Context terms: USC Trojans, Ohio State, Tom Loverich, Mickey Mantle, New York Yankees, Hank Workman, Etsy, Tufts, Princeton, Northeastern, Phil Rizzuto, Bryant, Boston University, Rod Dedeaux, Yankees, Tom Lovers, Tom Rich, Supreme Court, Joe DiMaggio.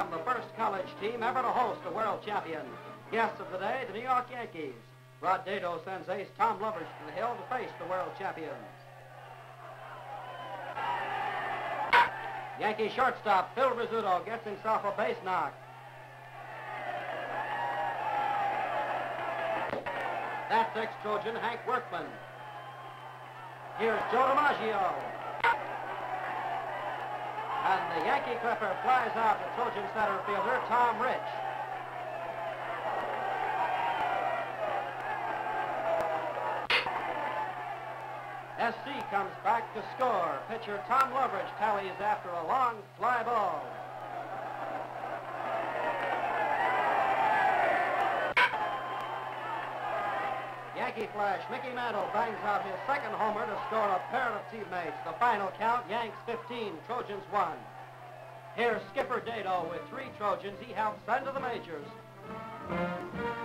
become the first college team ever to host a world champion. Guests of the day, the New York Yankees. Rod Dedeaux sends ace Tom Lovers to the hill to face the world champions. Yankee shortstop Phil Rizzuto gets himself a base knock. That's ex-Trojan Hank Workman. Here's Joe DiMaggio. And the Yankee clipper flies out to Trojan center fielder Tom Rich. SC comes back to score. Pitcher Tom Loverich tallies after a long fly ball. Yankee flash, Mickey Mantle bangs out his second homer to score a pair of teammates. The final count, Yanks 15, Trojans 1. Here's skipper Dedeaux with 3 Trojans he helped send to the majors.